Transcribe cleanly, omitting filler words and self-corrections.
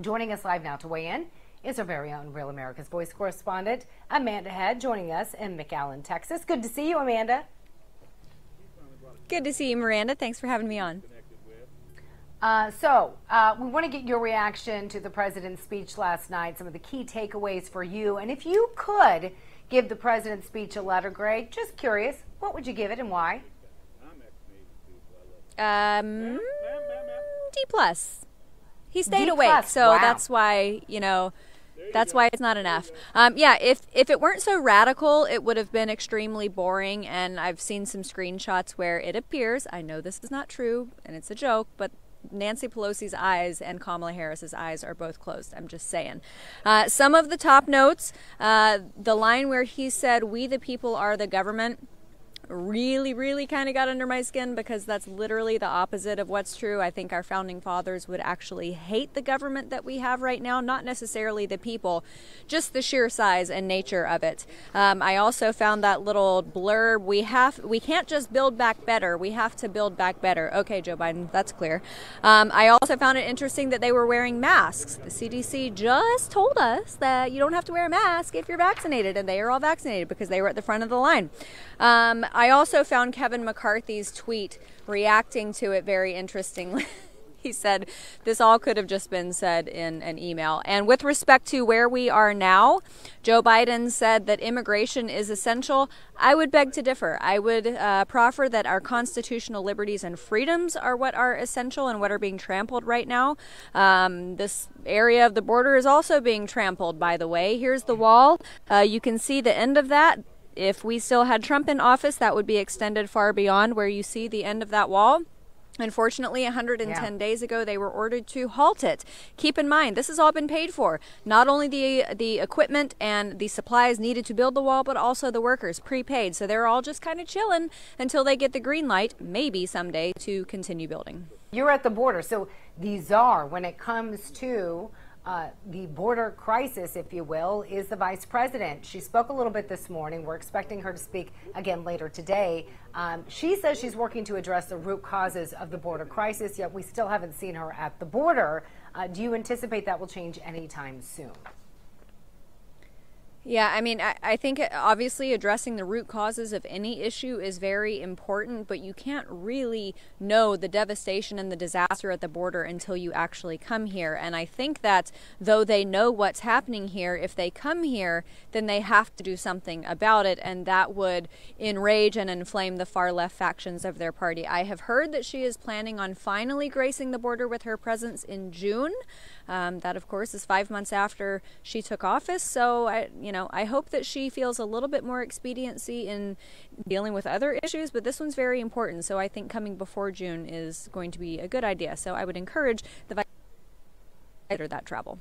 Joining us live now to weigh in is our very own Real America's Voice correspondent, Amanda Head, joining us in McAllen, Texas. Good to see you, Amanda. Good to see you, Miranda. Thanks for having me on. We want to get your reaction to the president's speech last night, some of the key takeaways for you. And if you could give the president's speech a letter grade, just curious, what would you give it and why? D+. He stayed awake, so wow. That's why, you know, that's why it's not enough. Yeah, if it weren't so radical, it would have been extremely boring. And I've seen some screenshots where it appears, I know this is not true and it's a joke, but Nancy Pelosi's eyes and Kamala Harris's eyes are both closed. I'm just saying. Some of the top notes, the line where he said, "We the people are the government," really kind of got under my skin, because that's literally the opposite of what's true. I think our founding fathers would actually hate the government that we have right now, not necessarily the people, just the sheer size and nature of it. I also found that little blurb, we can't just build back better, we have to build back better. Okay, Joe Biden, that's clear. I also found it interesting that they were wearing masks. The CDC just told us that you don't have to wear a mask if you're vaccinated, and they are all vaccinated because they were at the front of the line. I also found Kevin McCarthy's tweet reacting to it very interestingly. He said, "This all could have just been said in an email." And with respect to where we are now, Joe Biden said that immigration is essential. I would beg to differ. I would proffer that our constitutional liberties and freedoms are what are essential and what are being trampled right now. This area of the border is also being trampled, by the way. Here's the wall. You can see the end of that. If we still had Trump in office, that would be extended far beyond where you see the end of that wall. Unfortunately, 110 days ago, they were ordered to halt it. Keep in mind, this has all been paid for. Not only the equipment and the supplies needed to build the wall, but also the workers, prepaid. So they're all just kind of chilling until they get the green light, maybe someday, to continue building. You're at the border. So the czar, when it comes to the border crisis, if you will, is the vice president. She spoke a little bit this morning. We're expecting her to speak again later today. She says she's working to address the root causes of the border crisis, yet we still haven't seen her at the border. Do you anticipate that will change anytime soon? Yeah, I mean, I think obviously addressing the root causes of any issue is very important, but you can't really know the devastation and the disaster at the border until you actually come here. And I think that though they know what's happening here, if they come here, then they have to do something about it. And that would enrage and inflame the far left factions of their party. I have heard that she is planning on finally gracing the border with her presence in June. That, of course, is 5 months after she took office. So, I hope that she feels a little bit more expediency in dealing with other issues, but this one's very important. So I think coming before June is going to be a good idea. So I would encourage the vice president that travel.